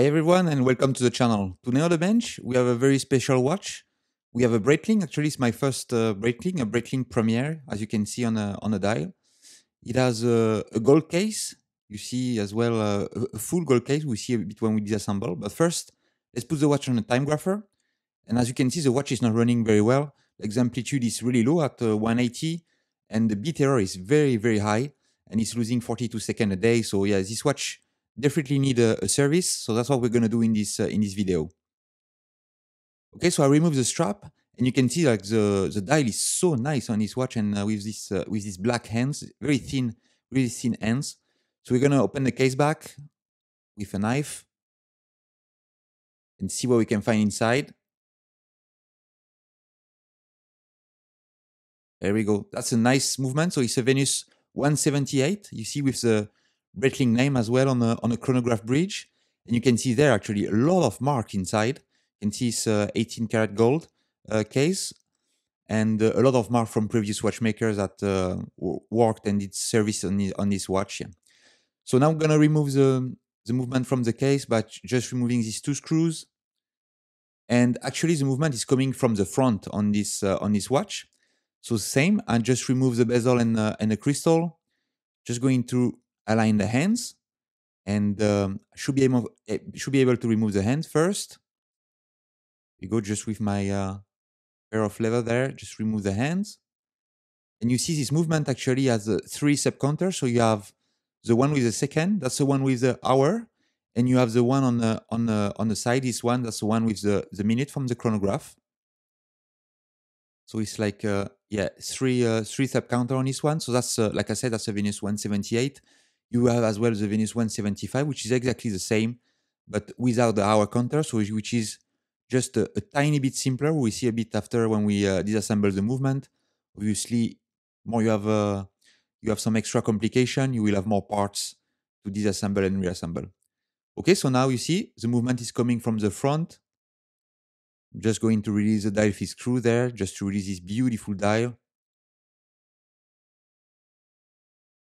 Hi everyone and welcome to the channel. Today on the bench we have a very special watch. We have a Breitling. Actually it's my first Breitling, a Breitling Premier, as you can see on a dial. It has a gold case. You see as well a full gold case. We see a bit when we disassemble. But first, let's put the watch on a Timegrapher. And as you can see, the watch is not running very well. The amplitude is really low at 180, and the beat error is very, very high, and it's losing 42 seconds a day. So yeah, this watch definitely need a service, so that's what we're going to do in this video. Okay, so I remove the strap, and you can see like the dial is so nice on this watch, and with these black hands, very thin, really thin hands. So we're going to open the case back with a knife and see what we can find inside. There we go. That's a nice movement. So it's a Venus 178. You see with the Breitling name as well on a chronograph bridge, and you can see there actually a lot of mark inside. You can see it's 18 karat gold case, and a lot of mark from previous watchmakers that worked and did service on this watch. Yeah. So now I'm gonna remove the movement from the case by just removing these two screws, and actually the movement is coming from the front on this watch. So same, I just remove the bezel and the crystal, just going to align the hands, and should be able to remove the hands first. You go just with my pair of leather there, just remove the hands, and you see this movement actually has three sub counters. So you have the one with the second, that's the one with the hour, and you have the one on the side. This one, that's the one with the minute from the chronograph. So it's like three sub counter on this one. So that's like I said, that's a Venus 178. You have as well the Venus 175, which is exactly the same, but without the hour counter, so which is just a tiny bit simpler. We see a bit after when we disassemble the movement. Obviously, more you have some extra complication. You will have more parts to disassemble and reassemble. Okay, so now you see the movement is coming from the front. I'm just going to release the dial screw there, just to release this beautiful dial.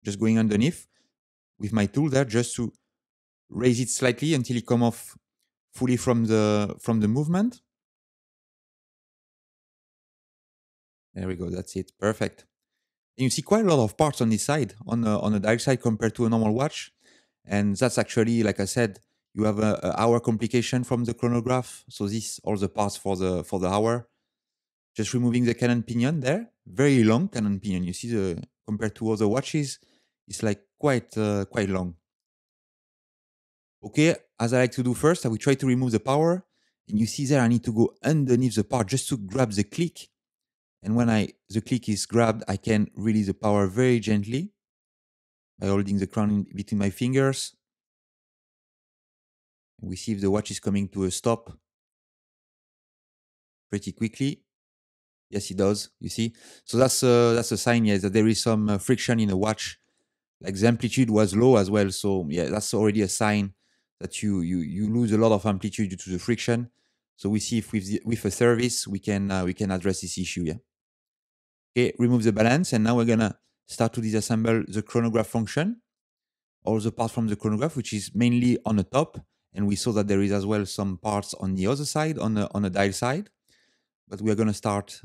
Just going underneath with my tool there, just to raise it slightly until it come off fully from the movement. There we go, that's it, perfect. And you see quite a lot of parts on this side, on the dial side compared to a normal watch. And that's actually, like I said, you have a hour complication from the chronograph. So this, all the parts for the hour. Just removing the cannon pinion there, very long cannon pinion. You see compared to other watches, it's like quite long. Okay, as I like to do first, I will try to remove the power, and you see there I need to go underneath the part just to grab the click, and when the click is grabbed, I can release the power very gently by holding the crown in between my fingers. We see if the watch is coming to a stop pretty quickly. Yes, it does, you see. So that's a sign, yes, that there is some friction in the watch. Like the amplitude was low as well, so yeah, that's already a sign that you lose a lot of amplitude due to the friction. So we see if with a service we can address this issue. Yeah. Okay, remove the balance, and now we're gonna start to disassemble the chronograph function, all the part from the chronograph, which is mainly on the top, and we saw that there is as well some parts on the other side, on the dial side. But we are gonna start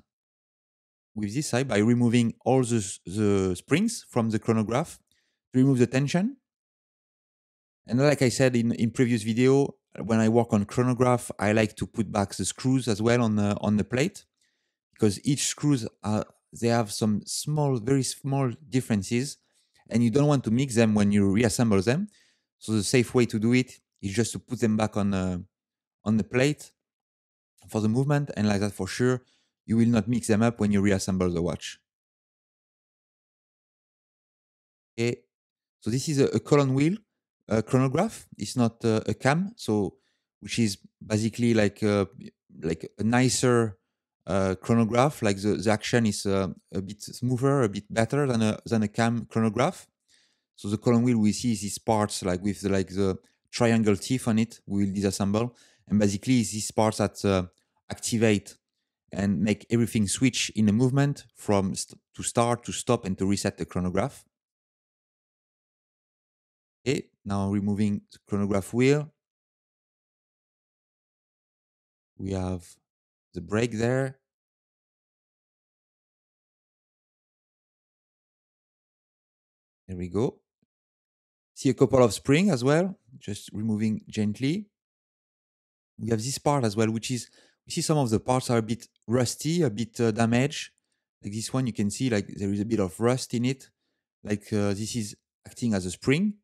with this side by removing all the springs from the chronograph. Remove the tension, and like I said in previous video, when I work on chronograph, I like to put back the screws as well on the plate, because each screws they have some small, very small differences, and you don't want to mix them when you reassemble them. So the safe way to do it is just to put them back on the plate for the movement, and like that for sure you will not mix them up when you reassemble the watch. Okay. So this is a column wheel chronograph. It's not a cam, so which is basically like a nicer chronograph. Like the action is a bit smoother, a bit better than a cam chronograph. So the column wheel we see is these parts like with the triangle teeth on it. We will disassemble, and basically it's these parts that activate and make everything switch in the movement from to start, to stop, and to reset the chronograph. Now removing the chronograph wheel, we have the break there. There we go. See a couple of spring as well, just removing gently. We have this part as well, which is, you see some of the parts are a bit rusty, a bit damaged. Like this one, you can see like there is a bit of rust in it. Like this is acting as a spring.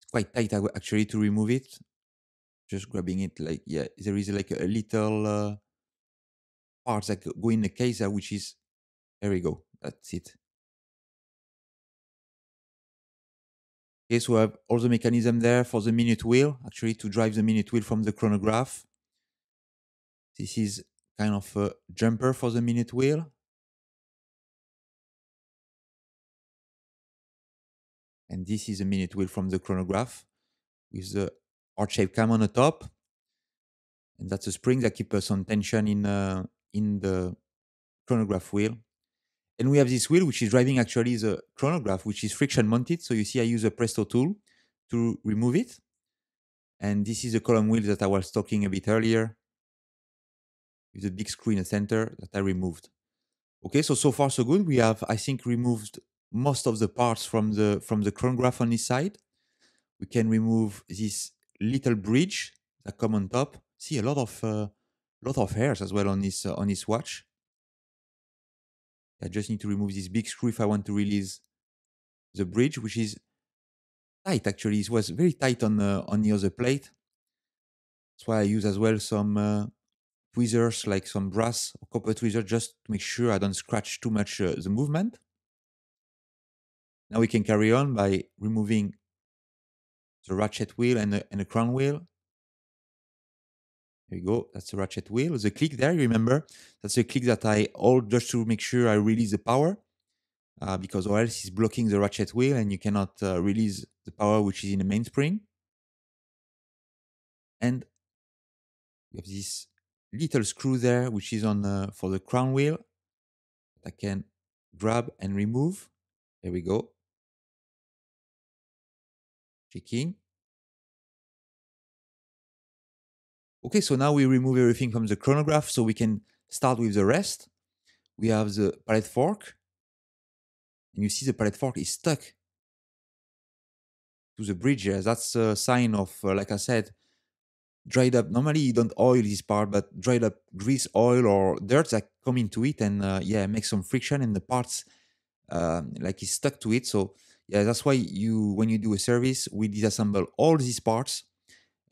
It's quite tight actually to remove it. Just grabbing it like, yeah, there is like a little parts that go in the case, which is, there we go, that's it. Okay, so I have all the mechanism there for the minute wheel, actually to drive the minute wheel from the chronograph. This is kind of a jumper for the minute wheel. And this is a minute wheel from the chronograph with the heart-shaped cam on the top. And that's a spring that keeps us on tension in the chronograph wheel. And we have this wheel, which is driving actually the chronograph, which is friction mounted. So you see I use a Presto tool to remove it. And this is the column wheel that I was talking a bit earlier, with the big screw in the center that I removed. Okay, so far so good. We have, I think, removed most of the parts from the chronograph on this side. We can remove this little bridge that come on top. See a lot of hairs as well on this watch. I just need to remove this big screw if I want to release the bridge, which is tight actually. It was very tight on the other plate. That's why I use as well some tweezers, like some brass or copper tweezers, just to make sure I don't scratch too much the movement. Now we can carry on by removing the ratchet wheel and the crown wheel. There you go, that's the ratchet wheel. The click there, you remember, that's the click that I hold just to make sure I release the power, because or else it's blocking the ratchet wheel and you cannot release the power which is in the mainspring. And you have this little screw there which is on for the crown wheel that I can grab and remove. There we go. Checking. Okay, so now we remove everything from the chronograph, so we can start with the rest. We have the palette fork. And you see the palette fork is stuck to the bridge here. That's a sign of, like I said, dried up. Normally you don't oil this part, but dried up grease, oil, or dirt that come into it and yeah, make some friction and the parts like is stuck to it. So yeah, that's why you, when you do a service, we disassemble all these parts.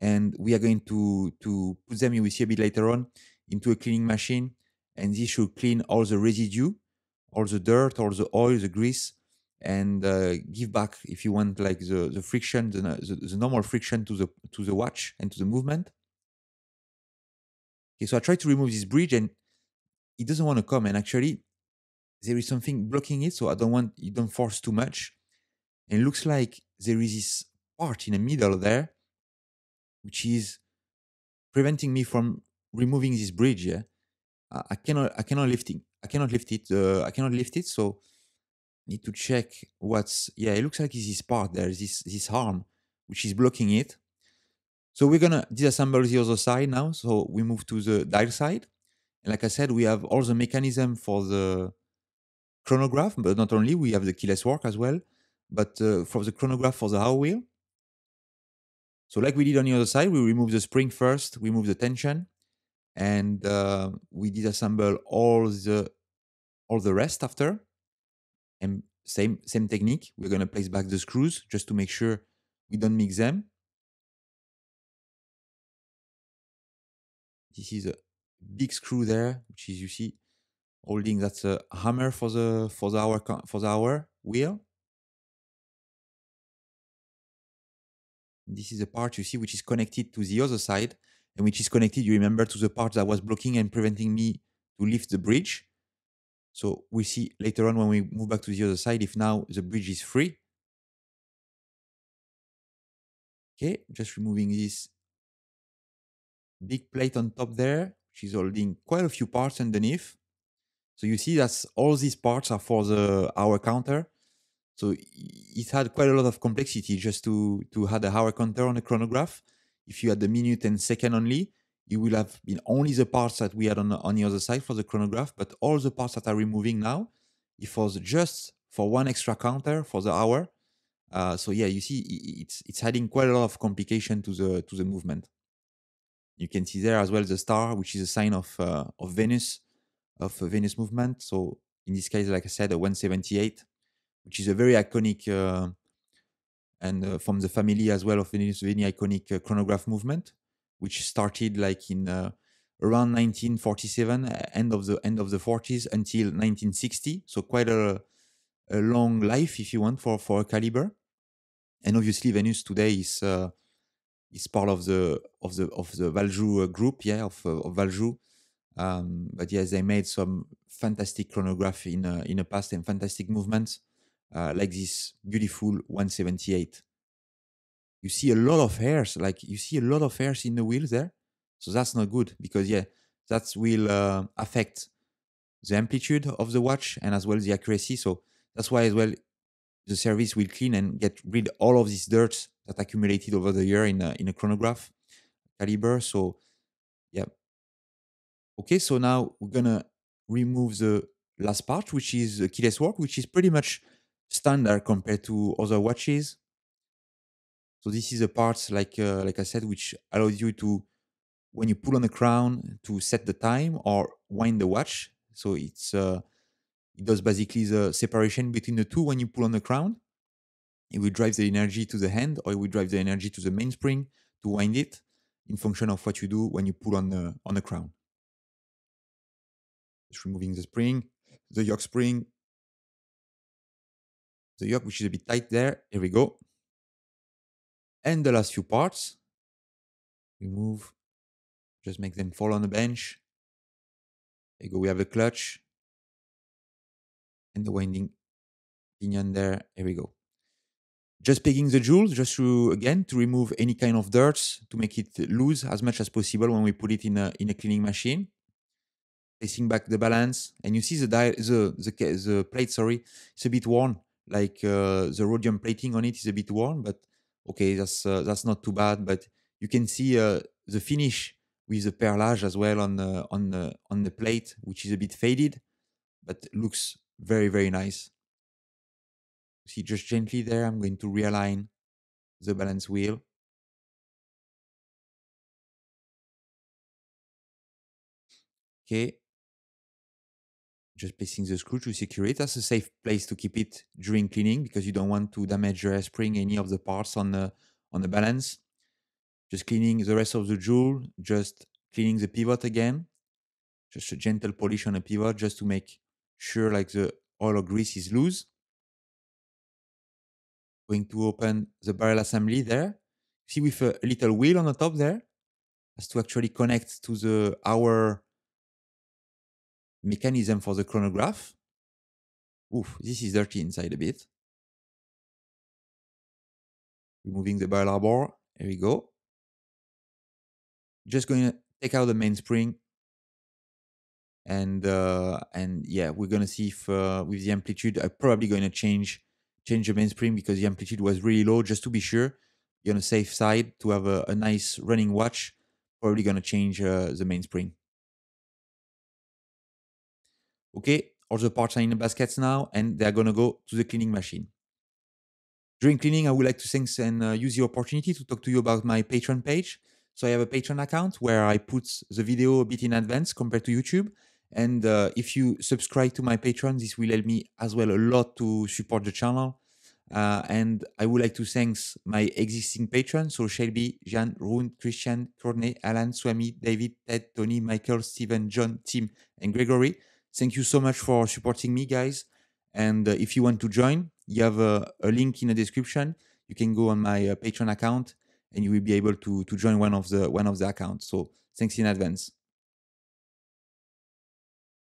And we are going to put them, you will see a bit later on, into a cleaning machine. And this should clean all the residue, all the dirt, all the oil, the grease, and give back, if you want, like the friction, the normal friction to the watch and to the movement. Okay, so I tried to remove this bridge and it doesn't want to come. And actually, there is something blocking it, so I don't want, you don't force too much. And it looks like there is this part in the middle there, which is preventing me from removing this bridge. Yeah? I cannot lift it. I cannot lift it. So I need to check what's, yeah, it looks like it's this part there, this arm, which is blocking it. So we're gonna disassemble the other side now. So we move to the dial side. And like I said, we have all the mechanism for the chronograph, but not only, we have the keyless work as well, but for the chronograph, for the hour wheel. So like we did on the other side, we remove the spring first, remove the tension, and we disassemble all the rest after. And same technique, we're gonna place back the screws just to make sure we don't mix them. This is a big screw there, which is, you see, holding, that's a hammer for the hour wheel. This is the part you see which is connected to the other side and which is connected, you remember, to the part that was blocking and preventing me to lift the bridge. So we see later on when we move back to the other side if now the bridge is free. Okay, just removing this big plate on top there, which is holding quite a few parts underneath. So you see that's all these parts are for the hour counter. So it had quite a lot of complexity just to have the hour counter on a chronograph. If you had the minute and second only, you will have been only the parts that we had on the other side for the chronograph, but all the parts that are removing now, it was just for one extra counter for the hour. So yeah, you see, it's adding quite a lot of complication to the movement. You can see there as well the star, which is a sign of Venus, of Venus movement. So in this case, like I said, a 178, which is a very iconic and from the family as well of Venus, very iconic chronograph movement, which started like in around 1947, end of the 40s until 1960. So quite a long life, if you want, for a caliber. And obviously Venus today is part of the Valjoux group, yeah, of Valjoux. But yes, they made some fantastic chronograph in the past and fantastic movements like this beautiful 178. You see a lot of hairs, like you see a lot of hairs in the wheel there. So that's not good because, yeah, that will affect the amplitude of the watch and as well the accuracy. So that's why as well the service will clean and get rid of all of this dirt that accumulated over the year in a chronograph caliber. So, yeah. Okay, so now we're going to remove the last part, which is the keyless work, which is pretty much standard compared to other watches. So this is the parts, like I said, which allows you to, when you pull on the crown, to set the time or wind the watch. So it does basically the separation between the two. When you pull on the crown, it will drive the energy to the hand, or it will drive the energy to the mainspring to wind it in function of what you do when you pull on the crown. Just removing the spring, the yoke spring, the yoke, which is a bit tight there. Here we go. And the last few parts, remove, just make them fall on the bench. There you go, we have the clutch and the winding pinion there. Here we go. Just pegging the jewels, just to, again, to remove any kind of dirt, to make it loose as much as possible when we put it in a cleaning machine. Placing back the balance, and you see the plate, sorry, it's a bit worn, like the rhodium plating on it is a bit worn, but okay, that's not too bad. But you can see the finish with the perlage as well on the plate, which is a bit faded, but looks very, very nice. See, just gently there, I'm going to realign the balance wheel. Okay. Just placing the screw to secure it. That's a safe place to keep it during cleaning because you don't want to damage your spring, any of the parts on the balance. Just cleaning the rest of the jewel, just cleaning the pivot again. Just a gentle polish on the pivot just to make sure like the oil or grease is loose. Going to open the barrel assembly there. See, with a little wheel on the top there, as to actually connect to the hour mechanism for the chronograph. Oof, this is dirty inside a bit. Removing the barrel arbor. Here we go. Just going to take out the mainspring. And yeah, we're going to see if with the amplitude, I'm probably going to change the mainspring because the amplitude was really low, just to be sure. You're on a safe side to have a nice running watch. Probably going to change the mainspring. Okay, all the parts are in the baskets now, and they're going to go to the cleaning machine. During cleaning, I would like to thank and use the opportunity to talk to you about my Patreon page. So I have a Patreon account where I put the video a bit in advance compared to YouTube. And if you subscribe to my Patreon, this will help me as well a lot to support the channel. And I would like to thank my existing patrons. So Shelby, Jean, Rune, Christian, Courtney, Alan, Swami, David, Ted, Tony, Michael, Stephen, John, Tim, and Gregory. Thank you so much for supporting me, guys. And if you want to join, you have a link in the description. You can go on my Patreon account and you will be able to join one of the accounts. So thanks in advance.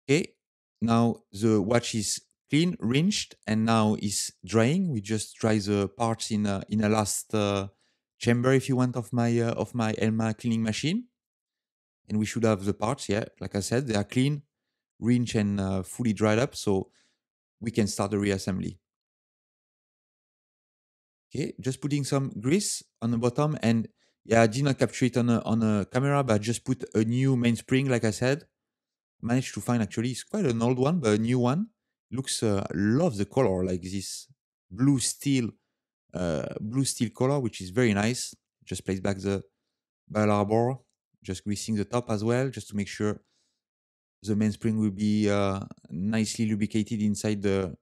Okay, now the watch is clean, rinsed, and now is drying. We just dry the parts in a last chamber, if you want, of my Elma cleaning machine. And we should have the parts, yeah. Like I said, they are clean, rinsed, and fully dried up, so we can start the reassembly. Okay, just putting some grease on the bottom, and Yeah, I did not capture it on a camera, but I just put a new mainspring, like I said. Managed to find, actually, it's quite an old one, but a new one. Looks, love the color, like this blue steel color, which is very nice. Just place back the bell arbor, just greasing the top as well, just to make sure the mainspring will be nicely lubricated inside the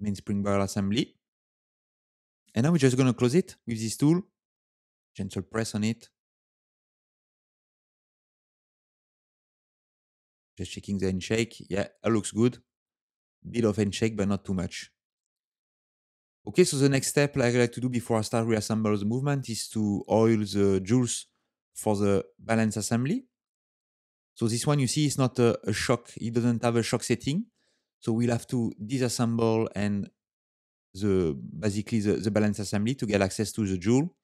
mainspring barrel assembly. And now we're just going to close it with this tool. Gentle press on it. Just checking the end shake. Yeah, it looks good. Bit of end shake, but not too much. Okay, so the next step I like to do before I start reassemble the movement is to oil the jewels for the balance assembly. So this one, you see, is not a shock. It doesn't have a shock setting. So we'll have to disassemble and basically the balance assembly to get access to the joule.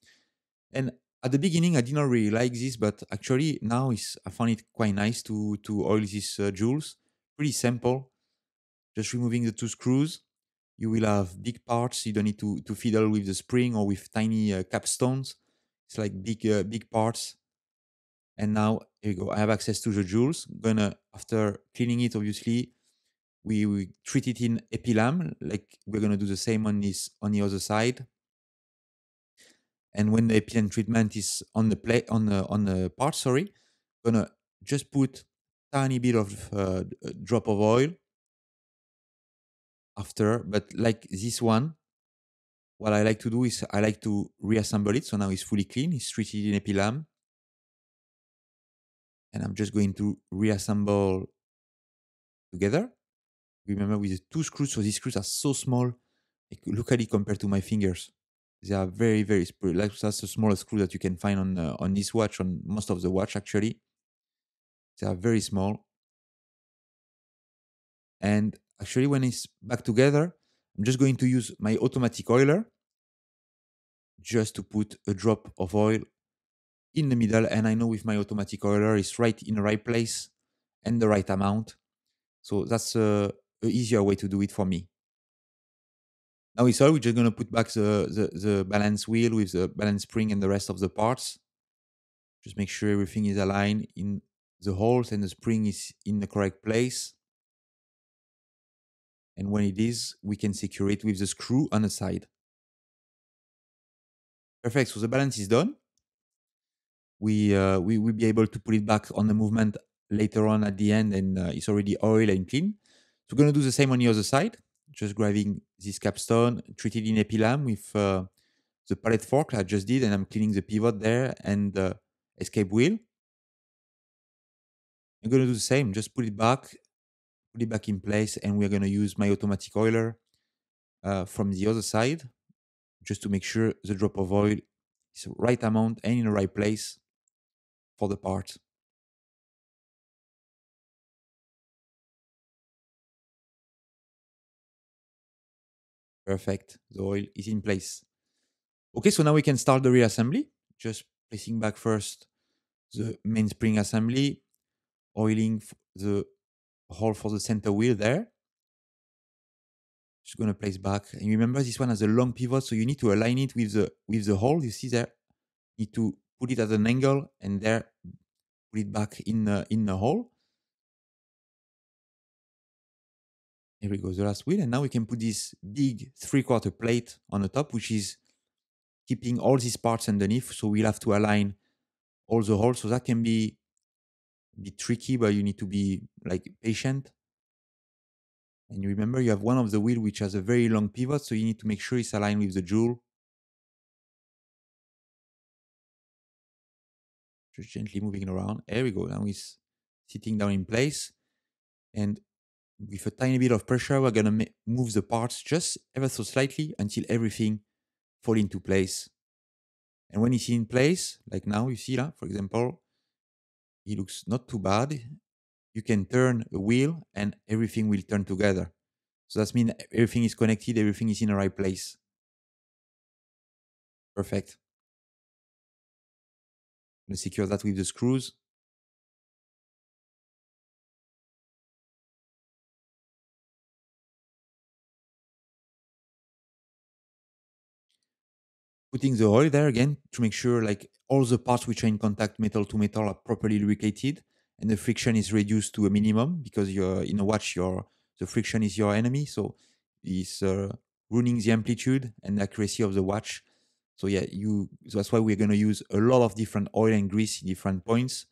And at the beginning, I did not really like this, but actually now I found it quite nice to oil these joules. Pretty simple. Just removing the two screws. You will have big parts. You don't need to fiddle with the spring or with tiny capstones. It's like big parts. And now, here you go. I have access to the joules. Gonna, after cleaning it, obviously, we treat it in epilam. Like we're gonna do the same on the other side. And when the epilam treatment is on the part, sorry, gonna just put tiny bit of drop of oil after. But like this one, what I like to do is I like to reassemble it. So now it's fully clean. It's treated in epilam. And I'm just going to reassemble together. Remember, with the two screws, so these screws are so small. Look at it compared to my fingers. They are very, very small. Like, that's the smallest screw that you can find on this watch, on most of the watch, actually. They are very small. And actually, when it's back together, I'm just going to use my automatic oiler just to put a drop of oil in the middle, and I know with my automatic oiler it's right in the right place and the right amount. So that's an easier way to do it for me. Now it's all, we're just going to put back the balance wheel with the balance spring and the rest of the parts. Just make sure everything is aligned in the holes and the spring is in the correct place. And when it is, we can secure it with the screw on the side. Perfect, so the balance is done. We will be able to put it back on the movement later on at the end, and it's already oiled and clean. So we're going to do the same on the other side, just grabbing this capstone, treat it in epilam with the palette fork I just did, and I'm cleaning the pivot there and the escape wheel. I'm going to do the same, just put it back in place, and we're going to use my automatic oiler from the other side, just to make sure the drop of oil is the right amount and in the right place for the part. Perfect, the oil is in place. Okay, so now we can start the reassembly. Just placing back first the mainspring assembly, oiling the hole for the center wheel there. Just gonna place back. And remember, this one has a long pivot, so you need to align it with the hole you see there. You need to put it at an angle and there put it back in the hole. Here we go, the last wheel, and now we can put this big 3/4 plate on the top, which is keeping all these parts underneath. So we'll have to align all the holes. So that can be a bit tricky, but you need to be like patient. And you remember, you have one of the wheel which has a very long pivot, so you need to make sure it's aligned with the joule. Just gently moving around. There we go. Now it's sitting down in place. And with a tiny bit of pressure, we're going to move the parts just ever so slightly until everything falls into place. And when it's in place, like now, you see, for example, it looks not too bad. You can turn a wheel and everything will turn together. So that means everything is connected, everything is in the right place. Perfect. I'm going to secure that with the screws. putting the oil there again to make sure like all the parts which are in contact metal to metal are properly lubricated and the friction is reduced to a minimum, because you're in a watch, the friction is your enemy, so it's ruining the amplitude and accuracy of the watch. So yeah, that's why we're going to use a lot of different oil and grease in different points,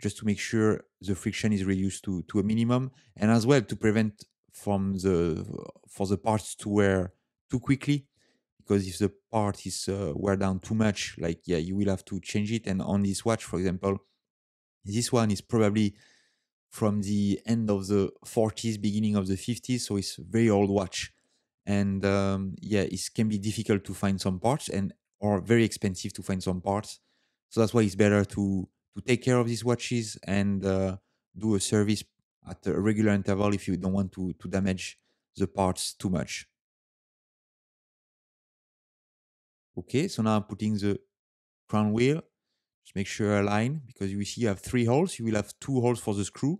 just to make sure the friction is reduced to a minimum, and as well to prevent for the parts to wear too quickly, because if the part is wear down too much, like yeah, you will have to change it. And on this watch, for example, this one is probably from the end of the 40s, beginning of the 50s, so it's a very old watch, and yeah, it can be difficult to find some parts or very expensive to find some parts. So that's why it's better to take care of these watches and do a service at a regular interval if you don't want to damage the parts too much. Okay, so now I'm putting the crown wheel. Just make sure align, because you see you have 3 holes. You will have 2 holes for the screws,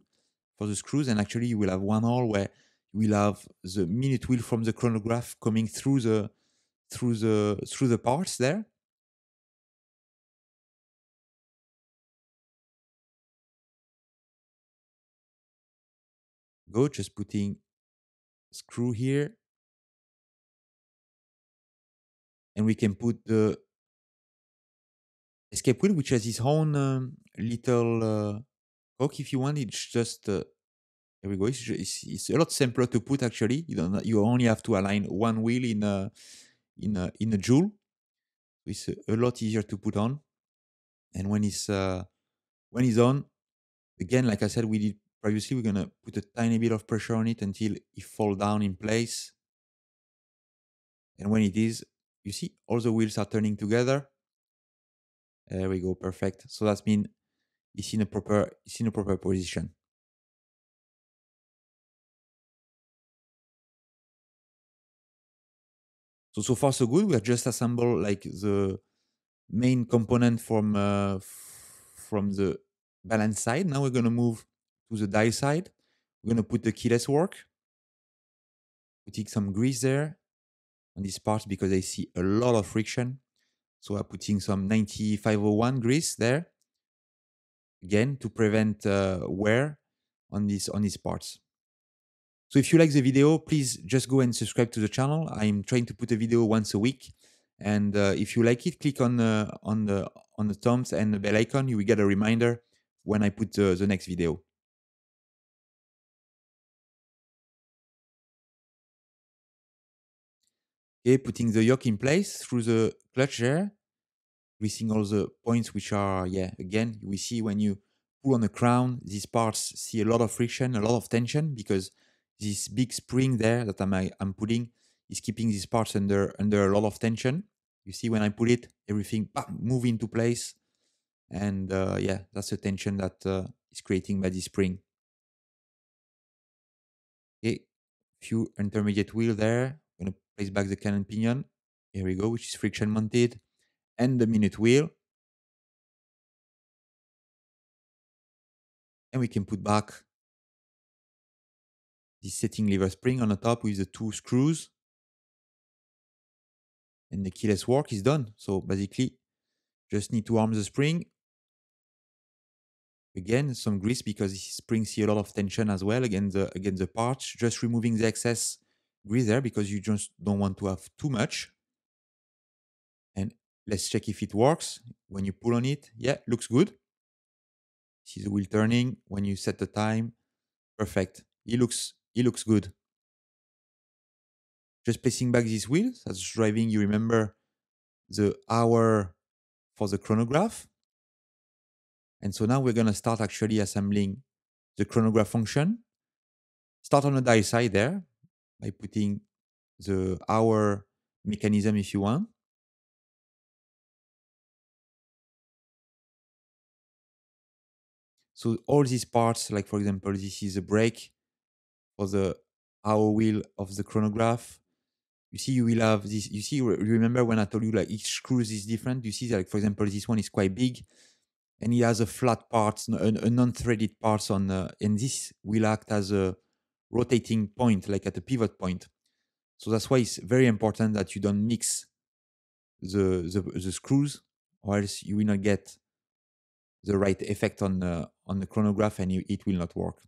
and actually you will have 1 hole where you will have the minute wheel from the chronograph coming through the parts there. Go, just putting screw here, and we can put the escape wheel, which has its own little hook if you want. It's just there we go. It's a lot simpler to put actually. You only have to align 1 wheel in a joule. It's a lot easier to put on. And when it's on, again, like I said, we did previously, we're going to put a tiny bit of pressure on it until it falls down in place. And when it is, you see all the wheels are turning together. There we go, perfect. So that means it's in a proper position. So far so good. We have just assembled like the main component from the balance side. Now we're going to move to the die side. We're going to put the keyless work, putting some grease there on this part because I see a lot of friction. So I'm putting some 9501 grease there, again to prevent wear on these parts. So if you like the video, please just go and subscribe to the channel. I'm trying to put a video once a week, and if you like it, click on the thumbs and the bell icon. You will get a reminder when I put the next video. Okay, putting the yoke in place through the clutch there, greasing all the points which are, yeah, again, we see when you pull on the crown, these parts see a lot of friction, a lot of tension, because this big spring there that I'm putting is keeping these parts under a lot of tension. You see when I pull it, everything move into place, and yeah, that's the tension that is creating by this spring. Okay, few intermediate wheel there. Place back the cannon pinion, here we go, which is friction mounted, and the minute wheel. And we can put back the setting lever spring on the top with the 2 screws. And the keyless work is done. So basically, just need to arm the spring. Again, some grease because this spring see a lot of tension as well against the parts, just removing the excess grease there because you just don't want to have too much. And let's check if it works. When you pull on it, yeah, looks good. See the wheel turning when you set the time. Perfect. It looks good. Just placing back these wheels as driving, you remember the hour for the chronograph. And so now we're going to start actually assembling the chronograph function. Start on the die side there, by putting the hour mechanism if you want. So all these parts, like for example, this is a brake for the hour wheel of the chronograph. You see, you will have this, you see, remember when I told you like each screw is different, you see that like for example, this one is quite big and it has a flat part, a non-threaded part on, and this will act as a rotating point, like at a pivot point. So that's why it's very important that you don't mix the screws, or else you will not get the right effect on the chronograph, and it will not work.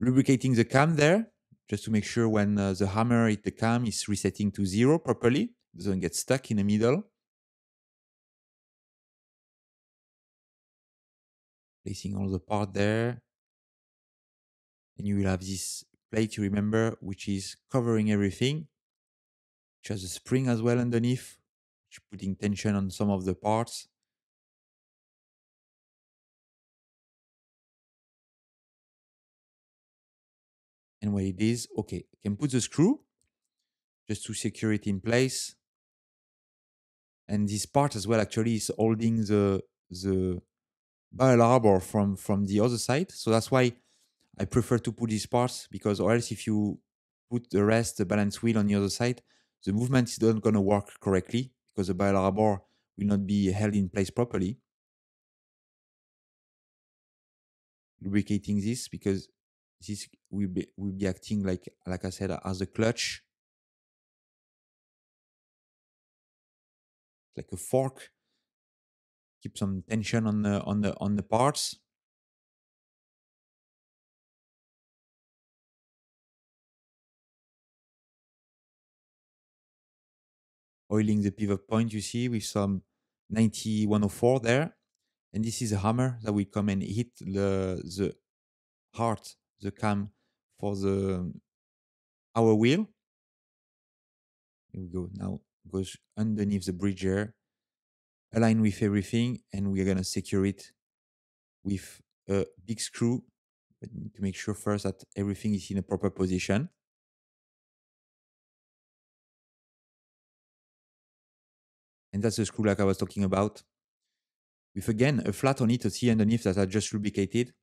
Lubricating the cam there, just to make sure when the hammer hit the cam is resetting to zero properly, it doesn't get stuck in the middle. Placing all the part there, and you will have this plate, you remember, which is covering everything, which has a spring as well underneath, which is putting tension on some of the parts. And when it is okay, I can put the screw just to secure it in place. And this part as well actually is holding the barrel arbor from the other side. So that's why I prefer to put these parts, because or else if you put the rest, the balance wheel on the other side, the movement is not going to work correctly because the barrel arbor will not be held in place properly. Lubricating this, because this will be acting like I said, as a clutch, like a fork. Keep some tension on the parts. Oiling the pivot point, you see, with some 9104 there, and this is a hammer that will come and hit the heart, the cam for the hour wheel. Here we go. Now goes underneath the bridge here, align with everything, and we're gonna secure it with a big screw. But we need to make sure first that everything is in a proper position. And that's the screw like I was talking about, with again a flat on it to see underneath that I just lubricated.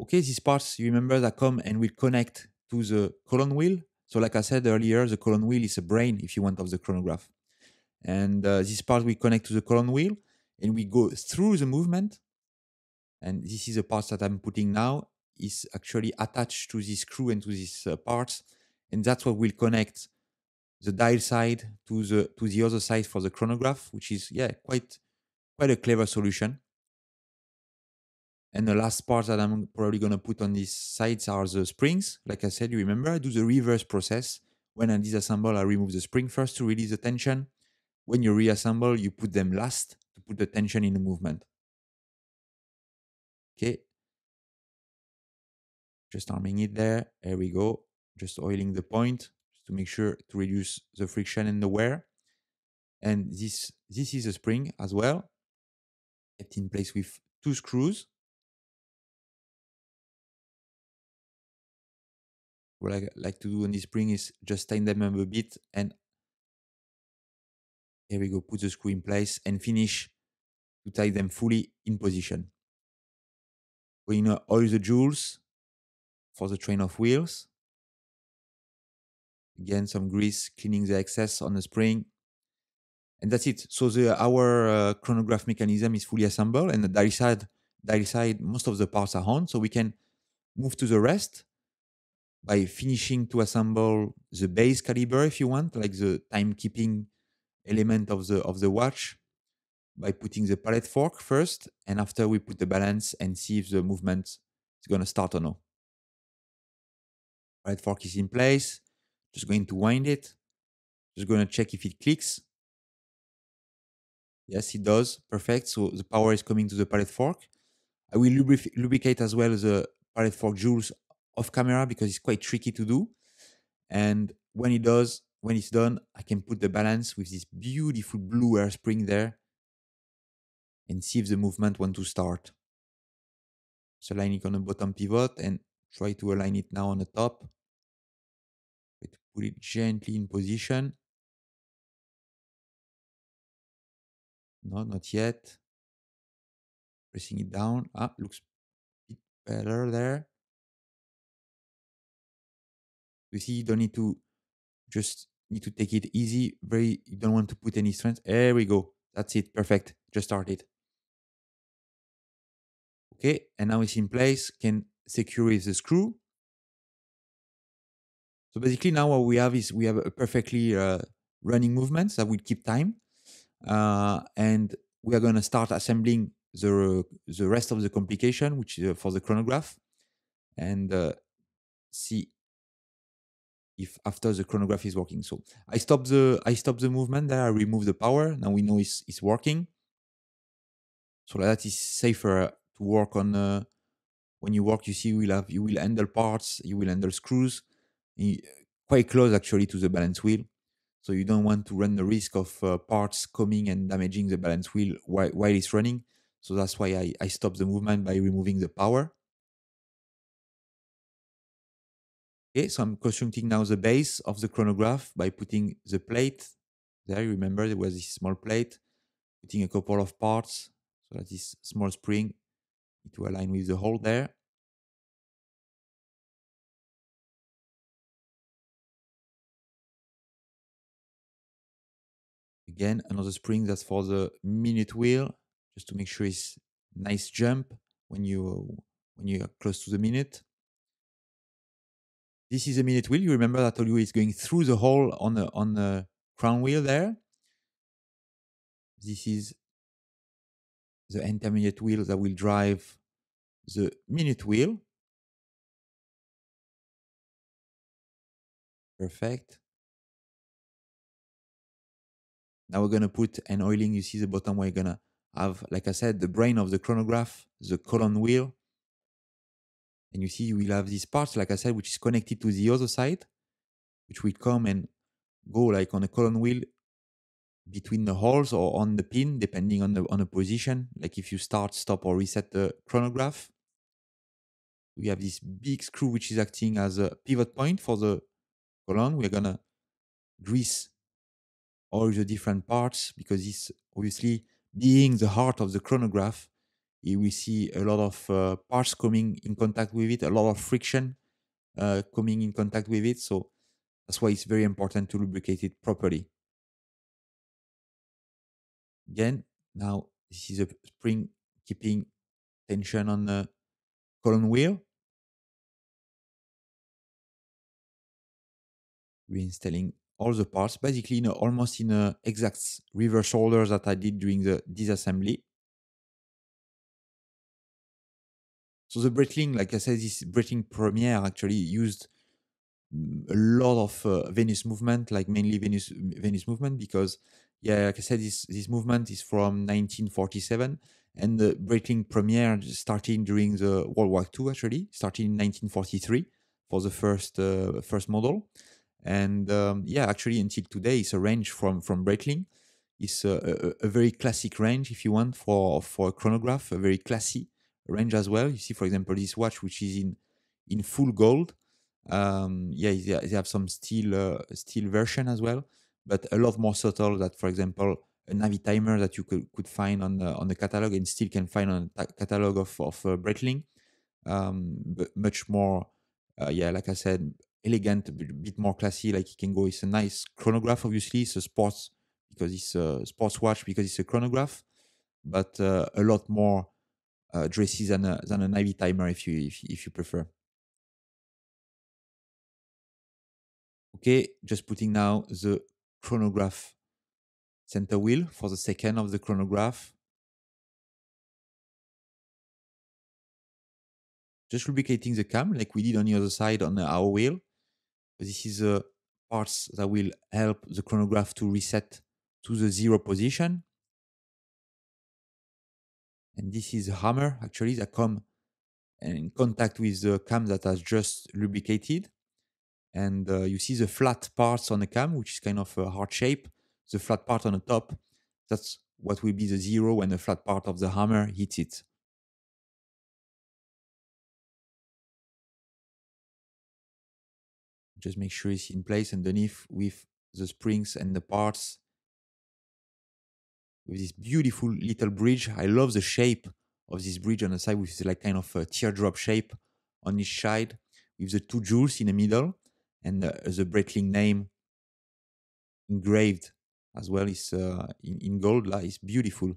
Okay, these parts, you remember, that come and will connect to the column wheel. So like I said earlier, the column wheel is a brain, if you want, of the chronograph. And this part will connect to the column wheel, and we go through the movement. And this is the part that I'm putting now, is actually attached to this screw and to these parts. And that's what will connect the dial side to the other side for the chronograph, which is, yeah, quite a clever solution. And the last part that I'm probably going to put on these sides are the springs. Like I said, you remember, I do the reverse process. When I disassemble, I remove the spring first to release the tension. When you reassemble, you put them last to put the tension in the movement. Okay. Just arming it there. There we go. Just oiling the point to make sure to reduce the friction and the wear. And this is a spring as well, kept in place with two screws. What I like to do on this spring is just tighten them up a bit, and here we go, put the screw in place and finish to tie them fully in position. We're going to oil the jewels for the train of wheels. Again, some grease, cleaning the excess on the spring. And that's it. So our chronograph mechanism is fully assembled, and the dial side, most of the parts are on, so we can move to the rest by finishing to assemble the base caliber, if you want, like the timekeeping element of the watch, by putting the pallet fork first, and after we put the balance and see if the movement is going to start or no. Pallet fork is in place, just going to wind it, just going to check if it clicks. Yes, it does, perfect, so the power is coming to the pallet fork. I will lubricate as well the pallet fork jewels off camera, because it's quite tricky to do. And when it's done, I can put the balance with this beautiful blue air spring there and see if the movement wants to start. So align it on the bottom pivot and try to align it now on the top. Try to put it gently in position. No, not yet. Pressing it down. Ah, looks a bit better there. You see, you don't need to, just need to take it easy. You don't want to put any strength. There we go. That's it. Perfect. Just start it. Okay. And now it's in place. Can secure with the screw. So basically now what we have is we have a perfectly running movement that will keep time. And we are going to start assembling the rest of the complication, which is for the chronograph, and see if after the chronograph is working. So I stop the movement there, I remove the power. Now we know it's working. So that is safer to work on. When you work, you see you will handle parts, you will handle screws, quite close actually to the balance wheel. So you don't want to run the risk of parts coming and damaging the balance wheel while it's running. So that's why I stop the movement by removing the power. Okay, so I'm constructing now the base of the chronograph by putting the plate there. Remember, there was this small plate, putting a couple of parts. So that is small spring to align with the hole there. Again, another spring that's for the minute wheel, just to make sure it's nice jump when you are close to the minute. This is a minute wheel. You remember that I told you it's going through the hole on the crown wheel there. This is the intermediate wheel that will drive the minute wheel. Perfect. Now we're going to put an oiling. You see the bottom where you're going to have, like I said, the brain of the chronograph, the column wheel. And you see you will have these parts, like I said, which is connected to the other side, which will come and go like on a column wheel between the holes or on the pin, depending on the position. Like if you start, stop, or reset the chronograph. We have this big screw which is acting as a pivot point for the column. We're going to grease all the different parts, because this, obviously, being the heart of the chronograph, you will see a lot of parts coming in contact with it, a lot of friction coming in contact with it. So that's why it's very important to lubricate it properly. Again, now this is a spring keeping tension on the column wheel. Reinstalling all the parts, basically almost in an exact reverse order that I did during the disassembly. So the Breitling, like I said, this Breitling Premier actually used a lot of Venus movement, like mainly Venus movement, because yeah, like I said, this movement is from 1947, and the Breitling Premier starting during the World War II, actually, starting in 1943 for the first model. And yeah, actually, until today, it's a range from Breitling. It's a very classic range, if you want, for a chronograph, a very classy range as well. You see, for example, this watch, which is in full gold. Yeah, they have some steel version as well, but a lot more subtle than, for example, a Navi timer that you could find on the catalog, and still can find on the catalog of Breitling. But much more, yeah, like I said, elegant, a bit more classy. Like it can go. It's a nice chronograph. Obviously, it's a sports, because it's a sports watch, because it's a chronograph, but a lot more dresses than a Navi timer, if you prefer. Okay, just putting now the chronograph center wheel for the second of the chronograph. Just lubricating the cam like we did on the other side on the hour wheel. This is the parts that will help the chronograph to reset to the zero position. And this is a hammer actually that comes in contact with the cam that has just lubricated. And you see the flat parts on the cam, which is kind of a heart shape. The flat part on the top, that's what will be the zero when the flat part of the hammer hits it. Just make sure it's in place underneath with the springs and the parts. With this beautiful little bridge. I love the shape of this bridge on the side, which is like kind of a teardrop shape on each side, with the two jewels in the middle. And the Breitling name engraved as well is in gold. It's beautiful.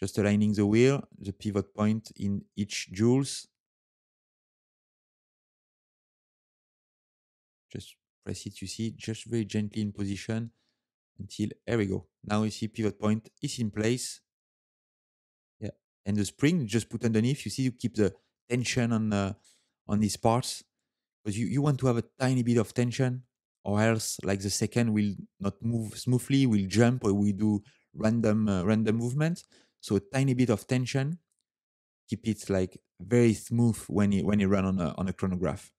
Just aligning the wheel, the pivot point in each jewels. Just press it, you see, just very gently in position until, here we go. Now you see pivot point is in place. Yeah, and the spring just put underneath, you see, you keep the tension on these parts, because you want to have a tiny bit of tension, or else like the second will not move smoothly, will jump, or we do random movements. So a tiny bit of tension, keep it like very smooth when you run on a chronograph.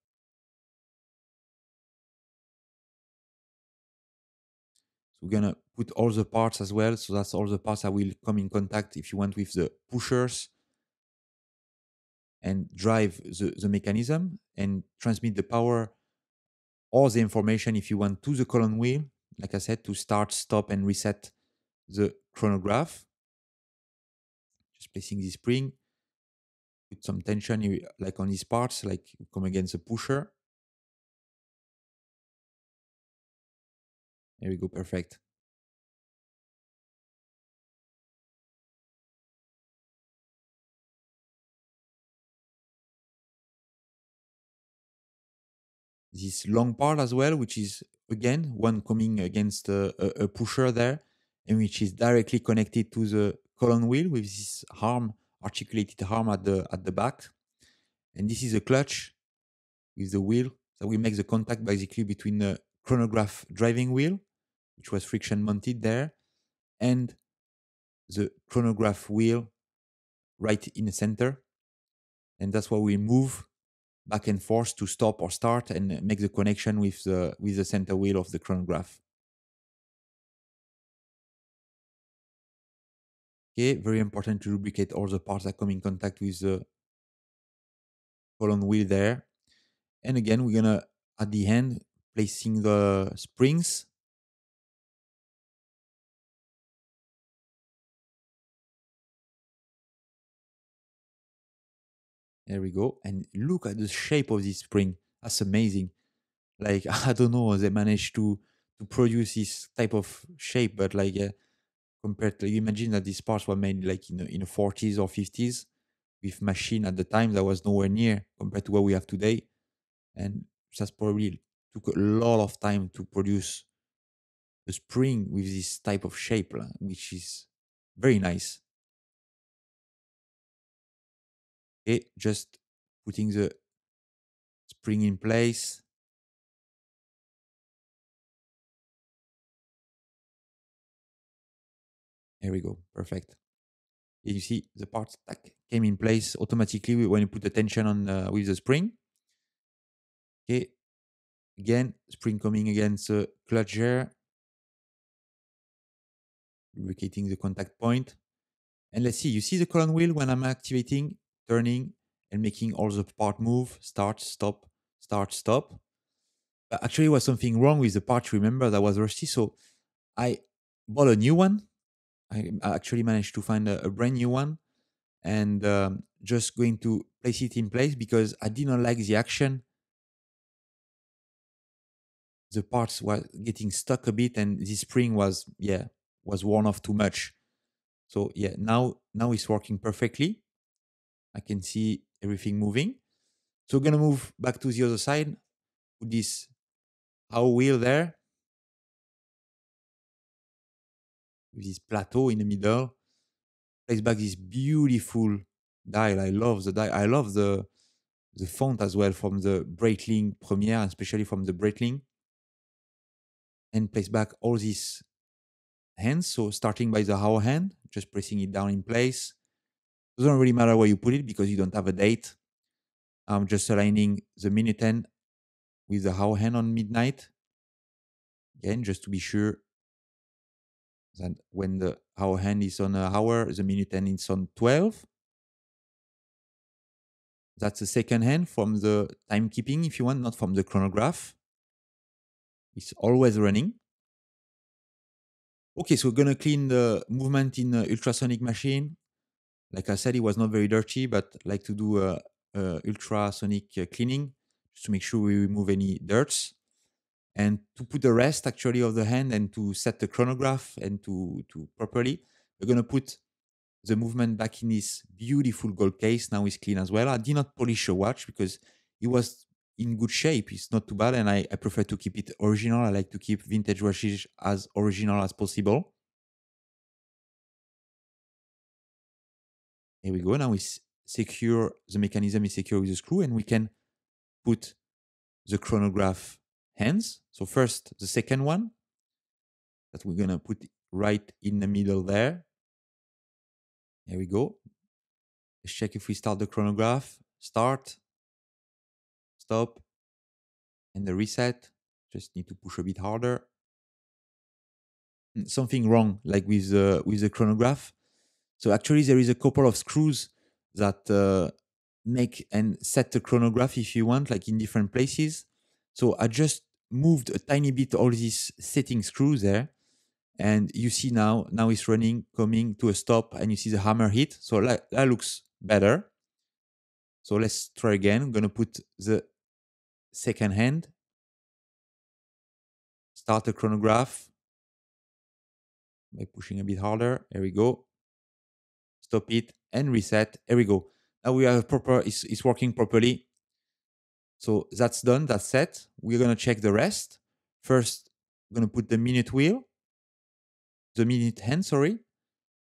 So we're gonna put all the parts as well. So that's all the parts that will come in contact, if you want, with the pushers and drive the mechanism and transmit the power or the information, if you want, to the column wheel, like I said, to start, stop, and reset the chronograph. Just placing the spring, put some tension like on these parts, like come against the pusher. There we go, perfect. This long part as well, which is again one coming against a pusher there, and which is directly connected to the column wheel with this arm, articulated arm at the back. And this is a clutch with the wheel that will make the contact basically between the chronograph driving wheel, which was friction mounted there, and the chronograph wheel right in the center. And that's why we move back and forth to stop or start and make the connection with the center wheel of the chronograph. Okay, very important to lubricate all the parts that come in contact with the column wheel there. And again, we're gonna, at the end, placing the springs. There we go. And look at the shape of this spring. That's amazing. Like, I don't know how they managed to produce this type of shape, but like compared to, you imagine that these parts were made like in the 40s or 50s with machine at the time that was nowhere near compared to what we have today. And that's probably took a lot of time to produce a spring with this type of shape, which is very nice. Okay, just putting the spring in place. There we go, perfect. You see the part came in place automatically when you put the tension on with the spring. Okay, again, spring coming against the clutch here, lubricating the contact point. And let's see, you see the column wheel when I'm activating, turning and making all the part move, start, stop, start, stop. But actually, was something wrong with the part, remember, that was rusty. So I bought a new one. I actually managed to find a brand new one, and just going to place it in place because I did not like the action. The parts were getting stuck a bit, and the spring was worn off too much. So yeah, now it's working perfectly. I can see everything moving. So we're gonna move back to the other side with this hour wheel there, with this plateau in the middle. Place back this beautiful dial. I love the dial. I love the font as well from the Breitling Premier, and especially from the Breitling. And place back all these hands. So starting by the hour hand, just pressing it down in place. Doesn't really matter where you put it because you don't have a date. I'm just aligning the minute hand with the hour hand on midnight. Again, just to be sure that when the hour hand is on an hour, the minute hand is on 12. That's the second hand from the timekeeping, if you want, not from the chronograph. It's always running. Okay, so we're gonna clean the movement in the ultrasonic machine. Like I said, it was not very dirty, but I like to do ultrasonic cleaning just to make sure we remove any dirts. And to put the rest actually of the hand and to set the chronograph and to properly, we're gonna put the movement back in this beautiful gold case. Now it's clean as well. I did not polish the watch because it was in good shape. It's not too bad, and I prefer to keep it original. I like to keep vintage watches as original as possible. Here we go. Now we secure the mechanism is secure with the screw, and we can put the chronograph hands. So first the second one that we're gonna put right in the middle there. There we go. Let's check if we start the chronograph. Start, stop, and the reset. Just need to push a bit harder. Something wrong, like with the chronograph. So actually, there is a couple of screws that make and set the chronograph if you want, like in different places. So I just moved a tiny bit all these setting screws there. And you see now, it's running, coming to a stop, and you see the hammer hit. So that looks better. So let's try again. I'm going to put the second hand. Start the chronograph by pushing a bit harder. There we go. Stop it and reset. There we go. Now we have a proper, it's working properly. So that's done, that's set. We're going to check the rest. First, I'm going to put the minute wheel. The minute hand, sorry,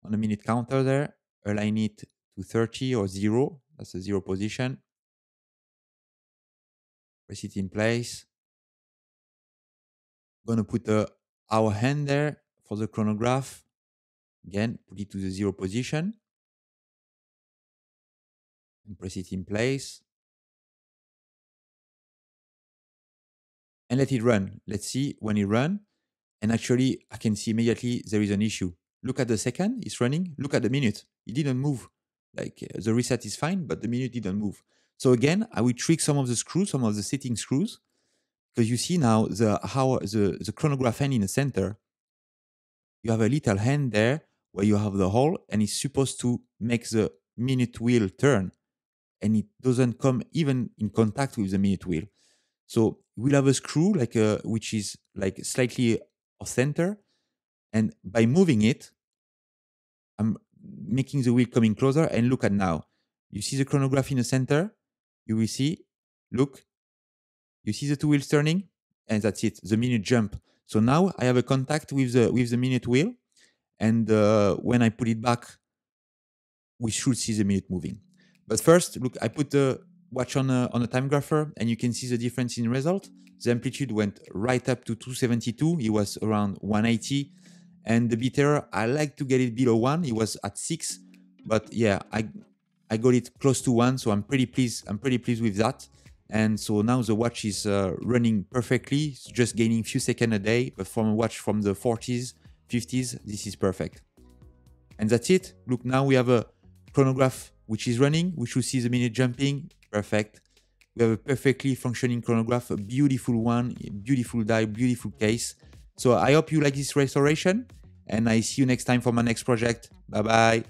on the minute counter there, align it to 30 or 0. That's the 0 position. Press it in place. Gonna put our hand there for the chronograph. Again, put it to the 0 position. And press it in place. And let it run. Let's see when it runs. And actually, I can see immediately there is an issue. Look at the second, it's running. Look at the minute, it didn't move. Like the reset is fine, but the minute didn't move. So again, I will trick some of the screws, some of the setting screws, because you see now the chronograph hand in the center. You have a little hand there where you have the hole, and it's supposed to make the minute wheel turn, and it doesn't come even in contact with the minute wheel. So we'll have a screw like which is like slightly of center, and by moving it, I'm making the wheel coming closer. And look at now, you see the chronograph in the center. You will see, look, you see the two wheels turning, and that's it. The minute jump. So now I have a contact with the minute wheel, and when I put it back, we should see the minute moving. But first, look, I put the watch on a Timegrapher, and you can see the difference in result. The amplitude went right up to 272. It was around 180. And the bit error, I like to get it below 1. It was at 6. But yeah, I got it close to 1. So I'm pretty pleased. I'm pretty pleased with that. And so now the watch is running perfectly. It's just gaining a few seconds a day. But from a watch from the 40s, 50s, this is perfect. And that's it. Look, now we have a chronograph which is running. We should see the minute jumping. Perfect. We have a perfectly functioning chronograph, a beautiful one, a beautiful die, beautiful case. So I hope you like this restoration, and I see you next time for my next project. Bye bye.